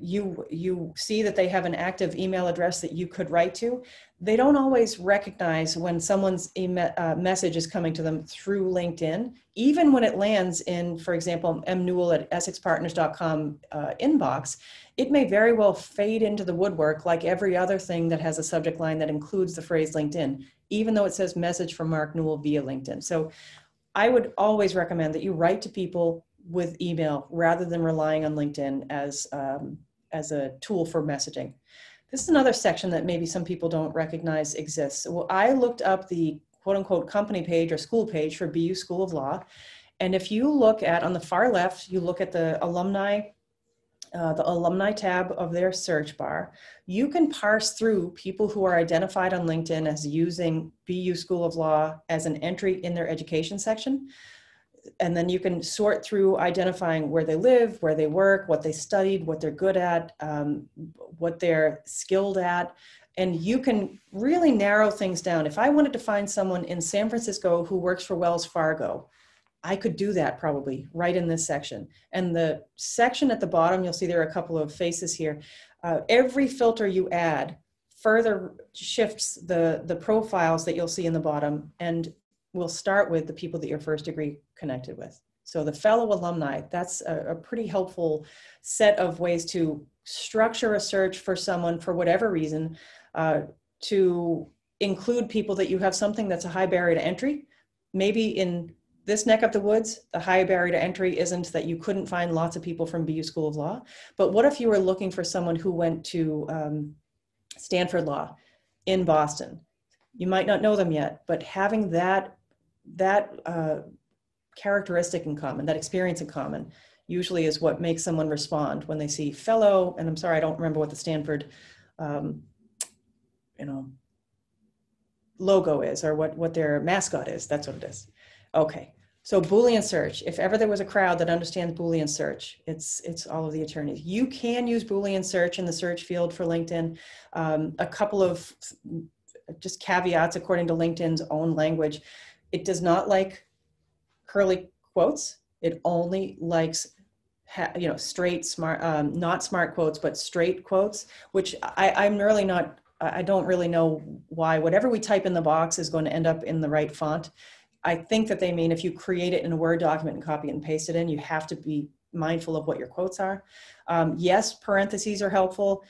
you see that they have an active email address that you could write to. They don't always recognize when someone's email, message is coming to them through LinkedIn, even when it lands in, for example, mnewell@essexpartners.com inbox. It may very well fade into the woodwork like every other thing that has a subject line that includes the phrase LinkedIn, even though it says message from Mark Newell via LinkedIn. So I would always recommend that you write to people with email rather than relying on LinkedIn as a tool for messaging. This is another section that maybe some people don't recognize exists. Well, I looked up the quote unquote company page or school page for BU School of Law. And if you look at, on the far left, you look at the alumni tab of their search bar, you can parse through people who are identified on LinkedIn as using BU School of Law as an entry in their education section. And then you can sort through identifying where they live, where they work, what they studied, what they're good at, what they're skilled at. And you can really narrow things down. If I wanted to find someone in San Francisco who works for Wells Fargo, I could do that probably right in this section. And the section at the bottom, you'll see there are a couple of faces here. Every filter you add further shifts the profiles that you'll see in the bottom, and we'll start with the people that you're first degree connected with. So the fellow alumni, that's a pretty helpful set of ways to structure a search for someone for whatever reason, to include people that you have something that's a high barrier to entry. Maybe in this neck of the woods, the high barrier to entry isn't that you couldn't find lots of people from BU School of Law, but what if you were looking for someone who went to Stanford Law in Boston? You might not know them yet, but having that characteristic in common, that experience in common, usually is what makes someone respond when they see fellow, and I'm sorry, I don't remember what the Stanford, logo is or what their mascot is. That's what it is. Okay. So Boolean search, if ever there was a crowd that understands Boolean search, it's all of the attorneys. You can use Boolean search in the search field for LinkedIn. A couple of just caveats according to LinkedIn's own language. It does not like curly quotes. It only likes, straight, smart, not smart quotes, but straight quotes, which I don't really know why. Whatever we type in the box is going to end up in the right font. I think that they mean if you create it in a Word document and copy it and paste it in, you have to be mindful of what your quotes are. Yes, parentheses are helpful.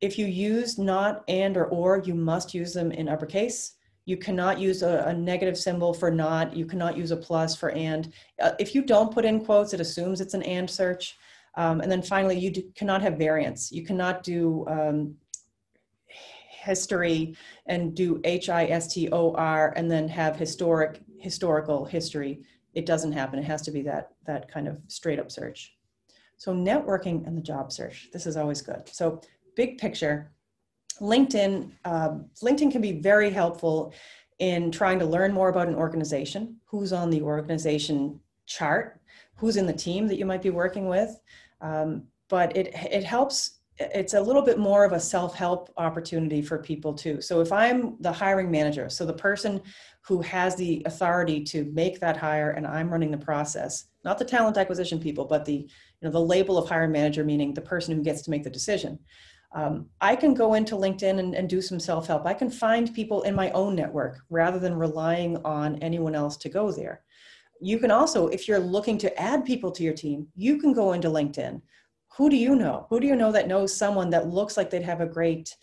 If you use not, and, or, you must use them in uppercase. You cannot use a negative symbol for not. You cannot use a plus for and. If you don't put in quotes, it assumes it's an and search. And then finally, you cannot have variants. You cannot do history and do HISTOR and then have historical history. It doesn't happen. It has to be that kind of straight up search. So networking and the job search. This is always good. So big picture. LinkedIn can be very helpful in trying to learn more about an organization, who's on the organization chart, who's in the team that you might be working with. But it helps, it's a little bit more of a self-help opportunity for people too. So if I'm the hiring manager, so the person who has the authority to make that hire and I'm running the process, not the talent acquisition people, but the, the label of hiring manager, meaning the person who gets to make the decision. I can go into LinkedIn and do some self-help. I can find people in my own network rather than relying on anyone else to go there. You can also, if you're looking to add people to your team, you can go into LinkedIn. Who do you know? Who do you know that knows someone that looks like they'd have a great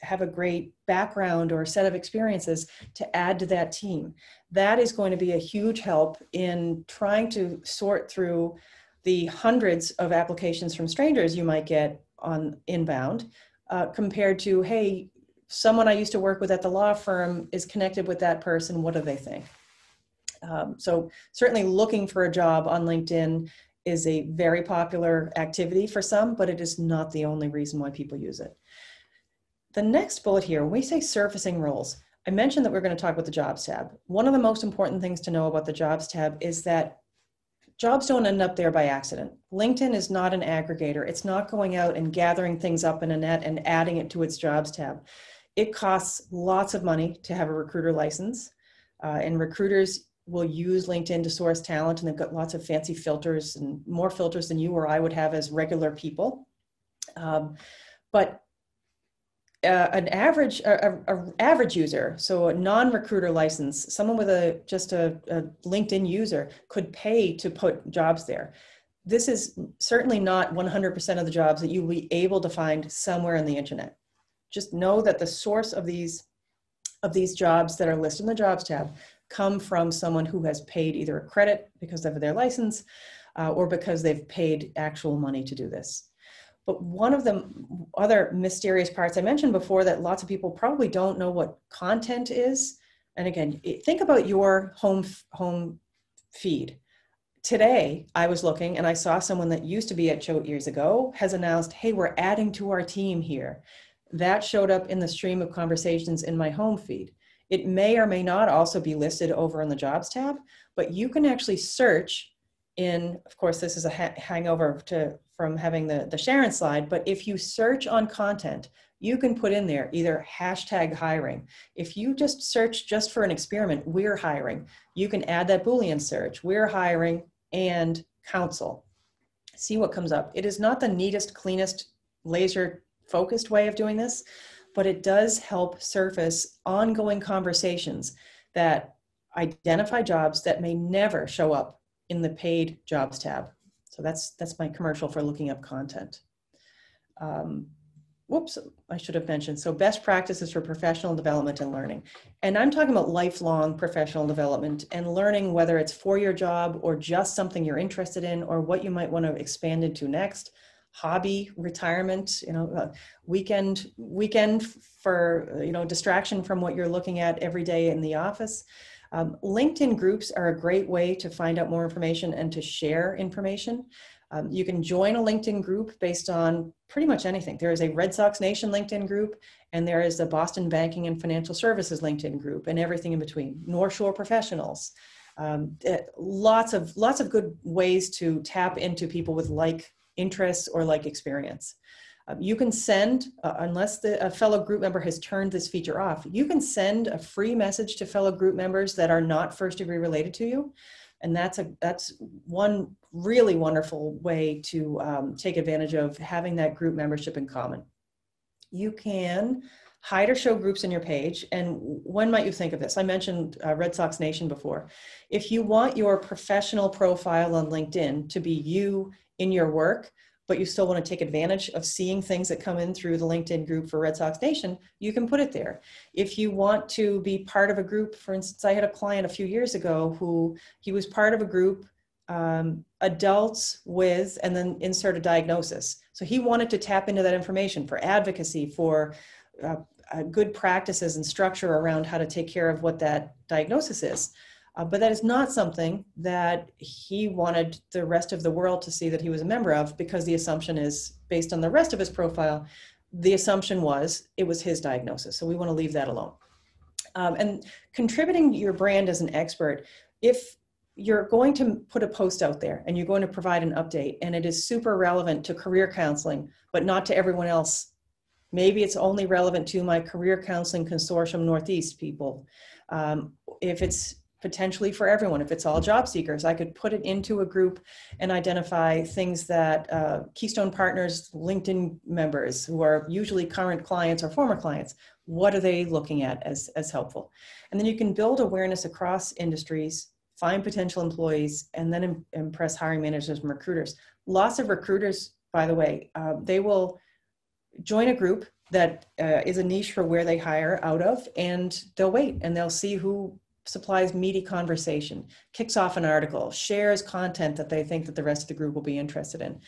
have a great background or set of experiences to add to that team. That is going to be a huge help in trying to sort through the hundreds of applications from strangers you might get on inbound compared to, hey, someone I used to work with at the law firm is connected with that person, what do they think? So certainly looking for a job on LinkedIn is a very popular activity for some, but it is not the only reason why people use it. The next bullet here, when we say surfacing roles, I mentioned that we're going to talk about the jobs tab. One of the most important things to know about the jobs tab is that jobs don't end up there by accident. LinkedIn is not an aggregator. It's not going out and gathering things up in a net and adding it to its jobs tab. It costs lots of money to have a recruiter license, and recruiters will use LinkedIn to source talent, and they've got lots of fancy filters and more filters than you or I would have as regular people. An average user, so a non-recruiter license, someone with just a LinkedIn user could pay to put jobs there. This is certainly not 100% of the jobs that you'll be able to find somewhere on the internet. Just know that the source of these jobs that are listed in the jobs tab come from someone who has paid either a credit because of their license or because they've paid actual money to do this. But one of the other mysterious parts I mentioned before that lots of people probably don't know what content is. And again, think about your home feed. Today, I was looking and I saw someone that used to be at Choate years ago has announced, hey, we're adding to our team here. That showed up in the stream of conversations in my home feed. It may or may not also be listed over in the jobs tab, but you can actually search in, of course, this is a hangover from having the Sharon slide, but if you search on content, you can put in there either hashtag hiring. If you just search just for an experiment, we're hiring, you can add that Boolean search, we're hiring and counsel. See what comes up. It is not the neatest, cleanest, laser focused way of doing this, but it does help surface ongoing conversations that identify jobs that may never show up in the paid jobs tab. So that's my commercial for looking up content. Whoops, I should have mentioned. So best practices for professional development and learning. And I'm talking about lifelong professional development and learning, whether it's for your job or just something you're interested in or what you might want to expand into next. Hobby, retirement, you know, weekend for, you know, distraction from what you're looking at every day in the office. LinkedIn groups are a great way to find out more information and to share information. You can join a LinkedIn group based on pretty much anything. There is a Red Sox Nation LinkedIn group, and there is the Boston Banking and Financial Services LinkedIn group, and everything in between. North Shore Professionals. Lots of good ways to tap into people with like interests or like experience. You can send, unless a fellow group member has turned this feature off, you can send a free message to fellow group members that are not first degree related to you. And that's one really wonderful way to take advantage of having that group membership in common. You can hide or show groups in your page. And when might you think of this? I mentioned Red Sox Nation before. If you want your professional profile on LinkedIn to be you in your work, but you still want to take advantage of seeing things that come in through the LinkedIn group for Red Sox Nation, you can put it there. If you want to be part of a group, for instance, I had a client a few years ago who he was part of a group, adults with, and then insert a diagnosis. So he wanted to tap into that information for advocacy, for good practices and structure around how to take care of what that diagnosis is. But that is not something that he wanted the rest of the world to see that he was a member of, because the assumption is, based on the rest of his profile, the assumption was it was his diagnosis. So we want to leave that alone. And contributing your brand as an expert, if you're going to put a post out there and you're going to provide an update and it is super relevant to career counseling, but not to everyone else, maybe it's only relevant to my Career Counseling Consortium Northeast people. If it's potentially for everyone, if it's all job seekers, I could put it into a group and identify things that Keystone Partners LinkedIn members, who are usually current clients or former clients, what are they looking at as helpful? And then you can build awareness across industries, find potential employees, and then impress hiring managers and recruiters. Lots of recruiters, by the way, they will join a group that is a niche for where they hire out of, and they'll wait and they'll see who supplies meaty conversation, kicks off an article, shares content that they think that the rest of the group will be interested in.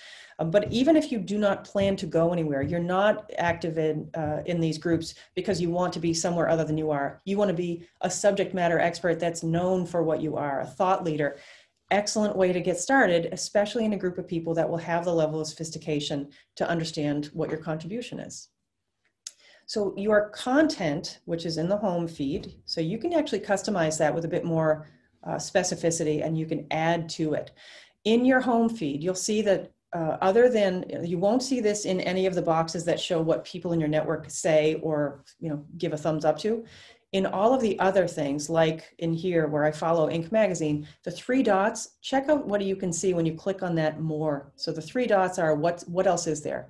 But even if you do not plan to go anywhere, you're not active in these groups because you want to be somewhere other than you are. You want to be a subject matter expert that's known for what you are, a thought leader. Excellent way to get started, especially in a group of people that will have the level of sophistication to understand what your contribution is. So your content, which is in the home feed, so you can actually customize that with a bit more specificity, and you can add to it. In your home feed, you'll see that other than, you won't see this in any of the boxes that show what people in your network say or, you know, give a thumbs up to. In all of the other things, like in here where I follow Inc Magazine, the three dots, check out what you can see when you click on that more. So the three dots are what else is there.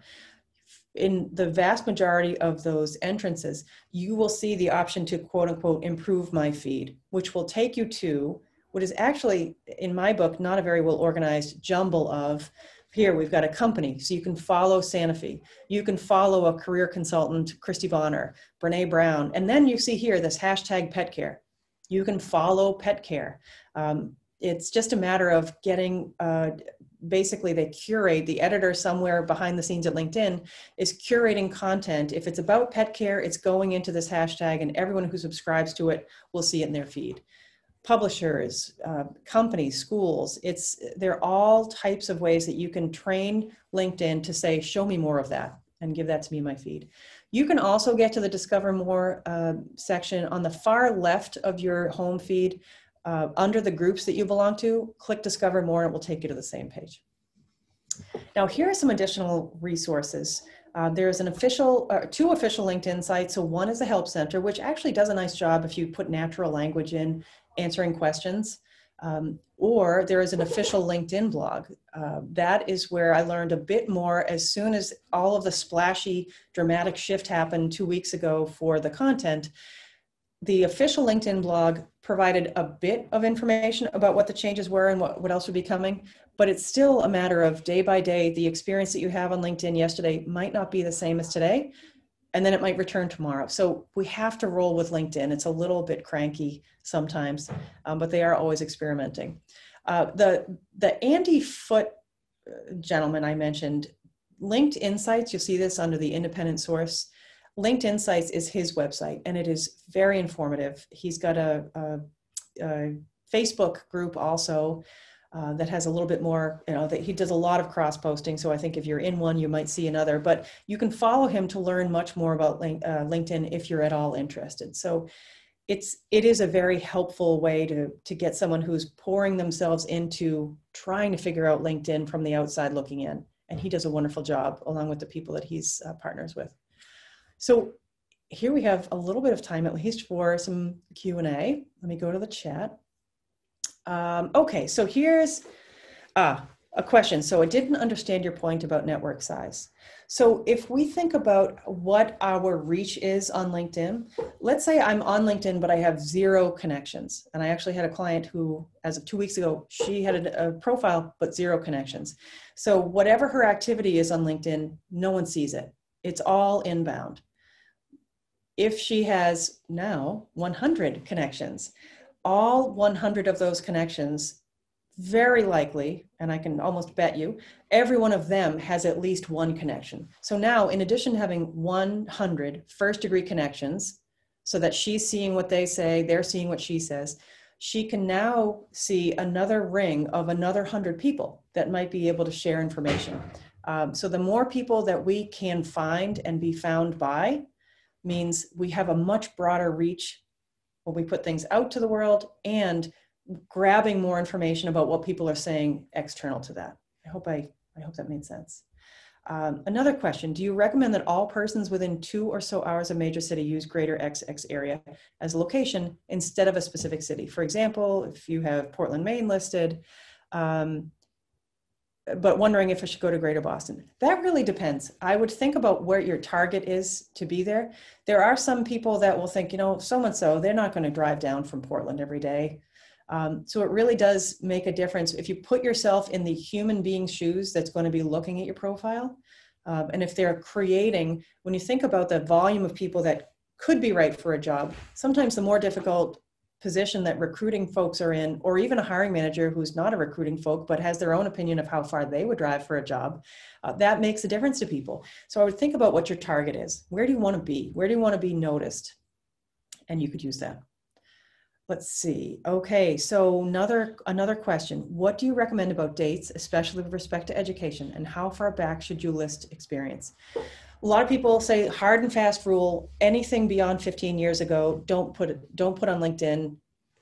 In the vast majority of those entrances, you will see the option to quote unquote improve my feed, which will take you to what is actually, in my book, not a very well organized jumble of, here we've got a company, so you can follow Sanofi. You can follow a career consultant, Christy Vonner, Brene Brown, and then you see here this hashtag pet care. You can follow pet care. It's just a matter of getting, basically they curate, the editor somewhere behind the scenes at LinkedIn is curating content. If it's about pet care, it's going into this hashtag, and everyone who subscribes to it will see it in their feed. Publishers, companies, schools, they're all types of ways that you can train LinkedIn to say, show me more of that and give that to me in my feed. You can also get to the Discover More section on the far left of your home feed. Under the groups that you belong to, click Discover More and it will take you to the same page. Now here are some additional resources. There's an official, two official LinkedIn sites. So one is a help center, which actually does a nice job if you put natural language in answering questions. Or there is an official LinkedIn blog. That is where I learned a bit more as soon as all of the splashy dramatic shift happened 2 weeks ago for the content. The official LinkedIn blog provided a bit of information about what the changes were and what else would be coming, but it's still a matter of day by day. The experience that you have on LinkedIn yesterday might not be the same as today, and then it might return tomorrow. So we have to roll with LinkedIn. It's a little bit cranky sometimes, but they are always experimenting. The Andy Foote gentleman I mentioned, LinkedIn Insights, you'll see this under the independent source. LinkedIn Insights is his website, and it is very informative. He's got a Facebook group also that has a little bit more, you know, that he does a lot of cross-posting. So I think if you're in one, you might see another, but you can follow him to learn much more about LinkedIn if you're at all interested. So it is a very helpful way to get someone who's pouring themselves into trying to figure out LinkedIn from the outside looking in. And he does a wonderful job along with the people that he's partners with. So here we have a little bit of time, at least, for some Q&A. Let me go to the chat. Okay, so here's a question. So I didn't understand your point about network size. So if we think about what our reach is on LinkedIn, let's say I'm on LinkedIn, but I have zero connections. And I actually had a client who, as of 2 weeks ago, she had a profile, but zero connections. So whatever her activity is on LinkedIn, no one sees it. It's all inbound. If she has now 100 connections, all 100 of those connections, very likely, and I can almost bet you, every one of them has at least one connection. So now, in addition to having 100 first-degree connections, so that she's seeing what they say, they're seeing what she says, she can now see another ring of another 100 people that might be able to share information. So the more people that we can find and be found by, means we have a much broader reach when we put things out to the world and grabbing more information about what people are saying external to that. I hope that made sense. Another question, do you recommend that all persons within 2 or so hours of major city use greater XX area as a location instead of a specific city? For example, if you have Portland, Maine listed, but wondering if I should go to Greater Boston. That really depends. I would think about where your target is to be there. There are some people that will think, you know, so-and-so, they're not going to drive down from Portland every day. So it really does make a difference. If you put yourself in the human being's shoes that's going to be looking at your profile, And if they're creating, when you think about the volume of people that could be right for a job, sometimes the more difficult position that recruiting folks are in, or even a hiring manager who's not a recruiting folk, but has their own opinion of how far they would drive for a job, that makes a difference to people. So I would think about what your target is. Where do you want to be? Where do you want to be noticed? And you could use that. Let's see. Okay, so another question. What do you recommend about dates, especially with respect to education, and how far back should you list experience? A lot of people say hard and fast rule, anything beyond 15 years ago, don't put on LinkedIn.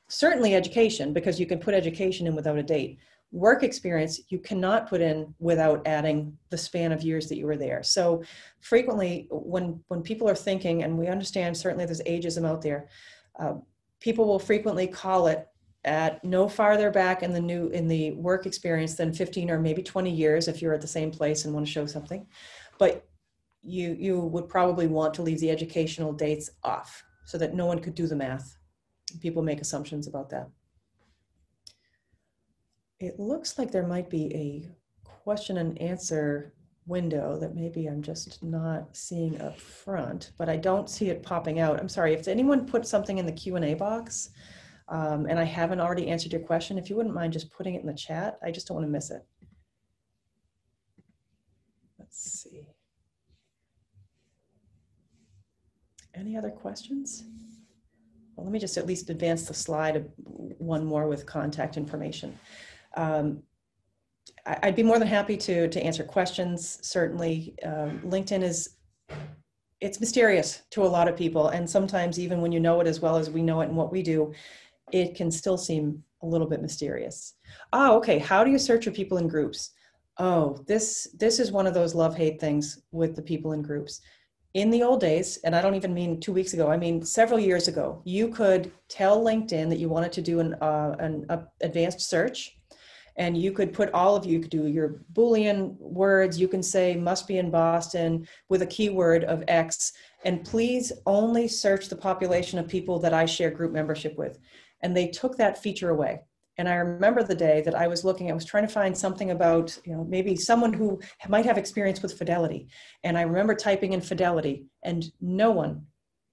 Certainly education, because you can put education in without a date. Work experience, you cannot put in without adding the span of years that you were there. So frequently when people are thinking, and we understand certainly there's ageism out there, people will frequently call it at no farther back in the work experience than 15 or maybe 20 years if you're at the same place and want to show something. But you would probably want to leave the educational dates off so that no one could do the math. People make assumptions about that. It looks like there might be a question and answer window that maybe I'm just not seeing up front, but I don't see it popping out. I'm sorry, if anyone put something in the Q&A box and I haven't already answered your question, if you wouldn't mind just putting it in the chat, I just don't want to miss it. Let's see. Any other questions? Well, let me just at least advance the slide one more with contact information. I'd be more than happy to answer questions, certainly. LinkedIn is, it's mysterious to a lot of people. And sometimes even when you know it as well as we know it and what we do, it can still seem a little bit mysterious. Oh, okay, how do you search for people in groups? Oh, this is one of those love-hate things with the people in groups. In the old days, and I don't even mean 2 weeks ago, I mean several years ago, you could tell LinkedIn that you wanted to do an advanced search. And you could put all of, you could do your Boolean words, you can say must be in Boston with a keyword of X, and please only search the population of people that I share group membership with. And they took that feature away. And I remember the day that I was looking, I was trying to find something about, you know, maybe someone who might have experience with fidelity. And I remember typing in fidelity and no one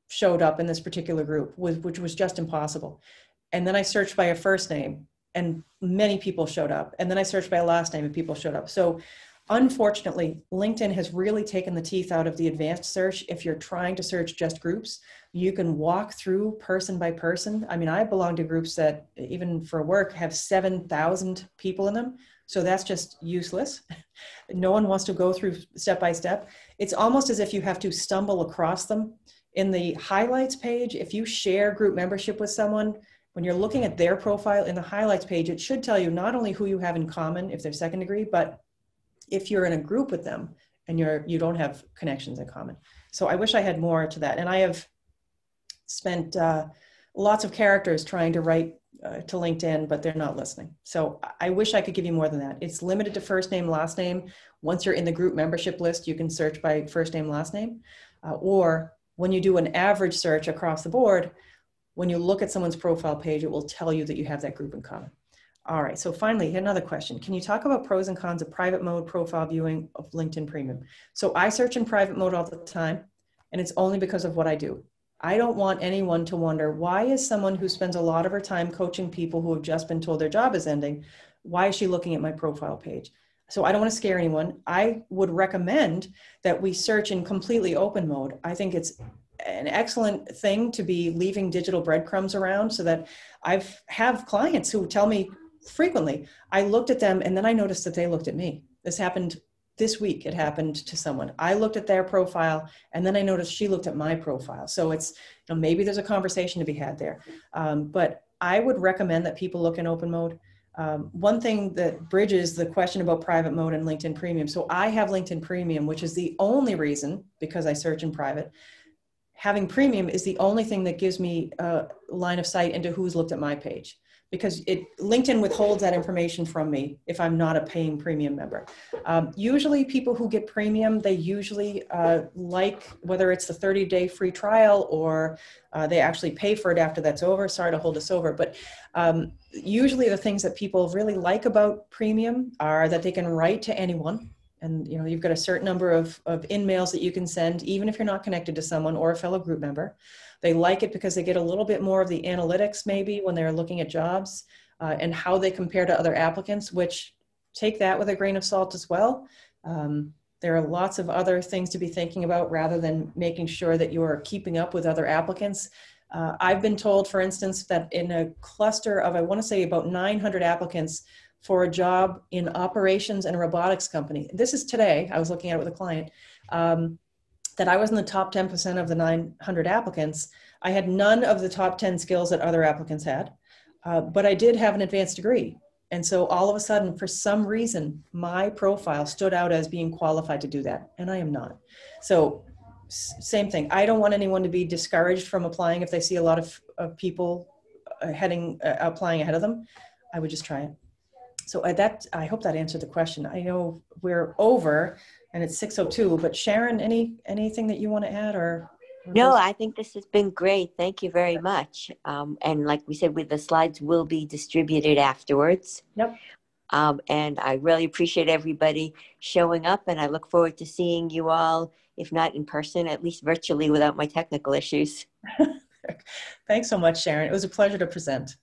showed up in this particular group, which was just impossible. And then I searched by a first name, and many people showed up. And then I searched by last name and people showed up. So unfortunately, LinkedIn has really taken the teeth out of the advanced search. If you're trying to search just groups, you can walk through person by person. I mean, I belong to groups that even for work have 7,000 people in them. So that's just useless. No one wants to go through step by step. It's almost as if you have to stumble across them. In the highlights page, if you share group membership with someone, when you're looking at their profile in the highlights page, it should tell you not only who you have in common if they're second degree, but if you're in a group with them and you don't have connections in common. So I wish I had more to that. And I have spent lots of characters trying to write to LinkedIn, but they're not listening. So I wish I could give you more than that. It's limited to first name, last name. Once you're in the group membership list, you can search by first name, last name. Or when you do an average search across the board, when you look at someone's profile page, it will tell you that you have that group in common. All right, so finally, another question. Can you talk about pros and cons of private mode profile viewing of LinkedIn Premium? So I search in private mode all the time, and it's only because of what I do. I don't want anyone to wonder, why is someone who spends a lot of her time coaching people who have just been told their job is ending, why is she looking at my profile page? So I don't want to scare anyone. I would recommend that we search in completely open mode. I think it's an excellent thing to be leaving digital breadcrumbs around, so that I have clients who tell me frequently, I looked at them and then I noticed that they looked at me. This happened this week. It happened to someone. I looked at their profile and then I noticed she looked at my profile. So it's, you know, maybe there's a conversation to be had there. But I would recommend that people look in open mode. One thing that bridges the question about private mode and LinkedIn Premium. So I have LinkedIn Premium, which is the only reason, because I search in private. Having premium is the only thing that gives me a line of sight into who's looked at my page, because LinkedIn withholds that information from me if I'm not a paying premium member. Usually people who get premium, they usually like, whether it's the 30-day free trial or they actually pay for it after that's over. Sorry to hold us over, but usually the things that people really like about premium are that they can write to anyone. And you know, you've got a certain number of in-mails that you can send, even if you're not connected to someone or a fellow group member. They like it because they get a little bit more of the analytics maybe when they're looking at jobs and how they compare to other applicants, which take that with a grain of salt as well. There are lots of other things to be thinking about rather than making sure that you are keeping up with other applicants. I've been told, for instance, that in a cluster of, I want to say about 900 applicants for a job in operations and robotics company. This is today, I was looking at it with a client, that I was in the top 10% of the 900 applicants. I had none of the top 10 skills that other applicants had, but I did have an advanced degree. And so all of a sudden, for some reason, my profile stood out as being qualified to do that, and I am not. So same thing. I don't want anyone to be discouraged from applying if they see a lot of people applying ahead of them. I would just try it. So I hope that answered the question. I know we're over and it's 6:02, but Sharon, anything that you want to add or no, I think this has been great. Thank you very much. And like we said, the slides will be distributed afterwards. Yep. And I really appreciate everybody showing up, and I look forward to seeing you all, if not in person, at least virtually without my technical issues. Thanks so much, Sharon. It was a pleasure to present.